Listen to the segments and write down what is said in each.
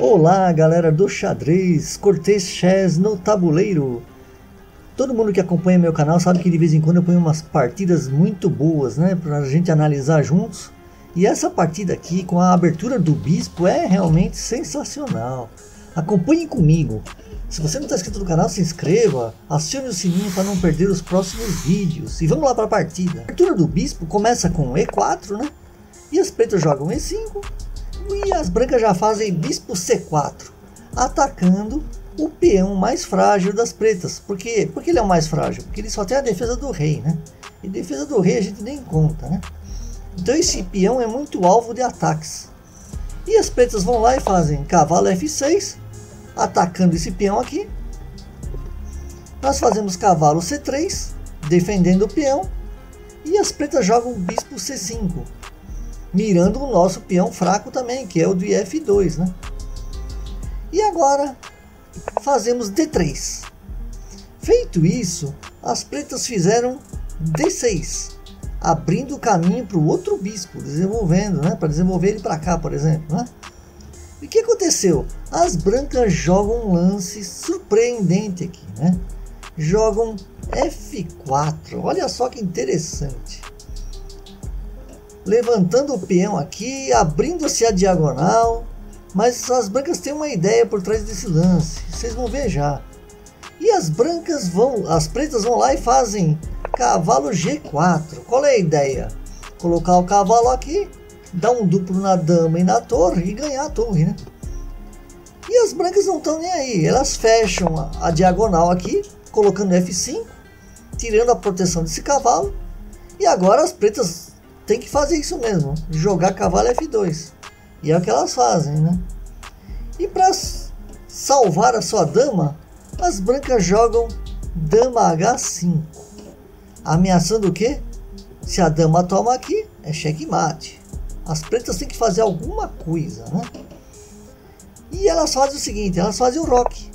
Olá galera do xadrez, Cortez Chess no tabuleiro. Todo mundo que acompanha meu canal sabe que de vez em quando eu ponho umas partidas muito boas, né, pra gente analisar juntos. E essa partida aqui com a abertura do bispo é realmente sensacional. Acompanhem comigo. Se você não está inscrito no canal, se inscreva, acione o sininho para não perder os próximos vídeos. E vamos lá para a partida. A abertura do bispo começa com E4, né? E as pretas jogam E5. E as brancas já fazem bispo C4, atacando o peão mais frágil das pretas. Por que ele é o mais frágil? Porque ele só tem a defesa do rei, né? E defesa do rei a gente nem conta, né? Então esse peão é muito alvo de ataques. E as pretas vão lá e fazem cavalo F6, atacando esse peão aqui. Nós fazemos cavalo C3, defendendo o peão. E as pretas jogam o bispo C5. Mirando o nosso peão fraco também, que é o de F2, né? E agora fazemos D3. Feito isso, as pretas fizeram D6, abrindo o caminho para o outro bispo, desenvolvendo, né? Para desenvolver ele para cá, por exemplo, né? E o que aconteceu? As brancas jogam um lance surpreendente aqui, né? Jogam F4. Olha só que interessante. Levantando o peão aqui, abrindo-se a diagonal, mas as brancas têm uma ideia por trás desse lance, vocês vão ver já. E as pretas vão lá e fazem cavalo G4. Qual é a ideia? Colocar o cavalo aqui, dar um duplo na dama e na torre e ganhar a torre, né? E as brancas não estão nem aí, elas fecham a diagonal aqui, colocando F5, tirando a proteção desse cavalo. E agora as pretas tem que fazer isso mesmo, jogar cavalo F2. E é o que elas fazem, né? E para salvar a sua dama, as brancas jogam dama H5. Ameaçando o quê? Se a dama toma aqui, é xeque-mate. As pretas têm que fazer alguma coisa, né? E elas fazem o seguinte, elas fazem o roque.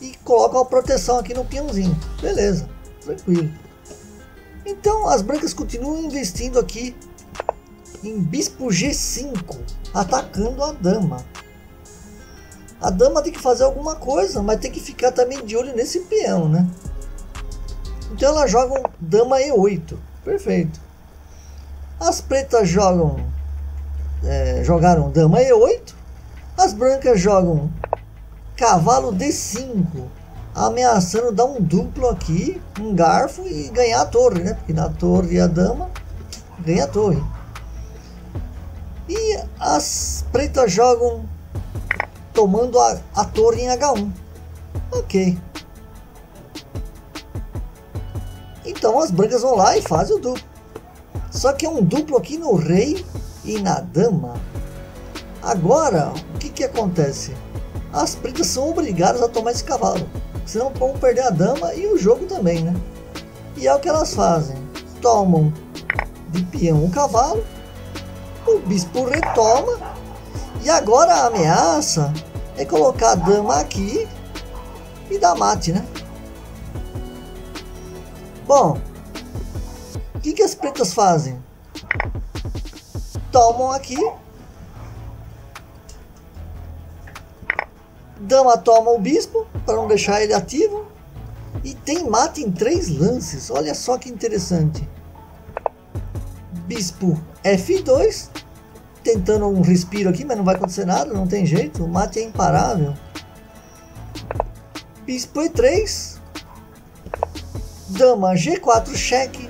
E colocam a proteção aqui no peãozinho. Beleza, tranquilo. Então as brancas continuam investindo aqui em bispo G5, atacando a dama. A dama tem que fazer alguma coisa, mas tem que ficar também de olho nesse peão, né? Então elas jogam dama E8, perfeito. As pretas jogaram dama E8, as brancas jogam cavalo D5. Ameaçando dar um duplo aqui, um garfo e ganhar a torre, né? Porque na torre a dama ganha a torre. E as pretas jogam tomando a torre em H1. Ok. Então as brancas vão lá e fazem o duplo. Só que é um duplo aqui no rei e na dama. Agora, o que acontece? As pretas são obrigadas a tomar esse cavalo. Senão vão perder a dama e o jogo também, né? E é o que elas fazem. Tomam de peão o cavalo. O bispo retoma. E agora a ameaça é colocar a dama aqui e dar mate, né? Bom, o que as pretas fazem? Tomam aqui. Dama toma o bispo para não deixar ele ativo e tem mate em 3 lances. Olha só que interessante. Bispo F2 tentando um respiro aqui, mas não vai acontecer nada, não tem jeito, o mate é imparável. Bispo E3, dama G4 cheque.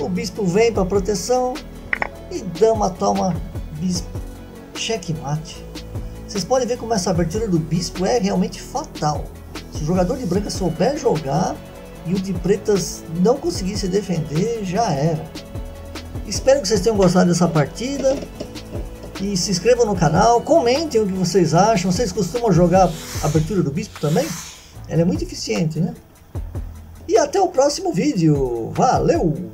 O bispo vem para proteção e dama toma bispo xeque-mate. Vocês podem ver como essa abertura do bispo é realmente fatal. Se o jogador de branca souber jogar e o de pretas não conseguir se defender, já era. Espero que vocês tenham gostado dessa partida. E se inscrevam no canal, comentem o que vocês acham. Vocês costumam jogar a abertura do bispo também? Ela é muito eficiente, né? E até o próximo vídeo. Valeu!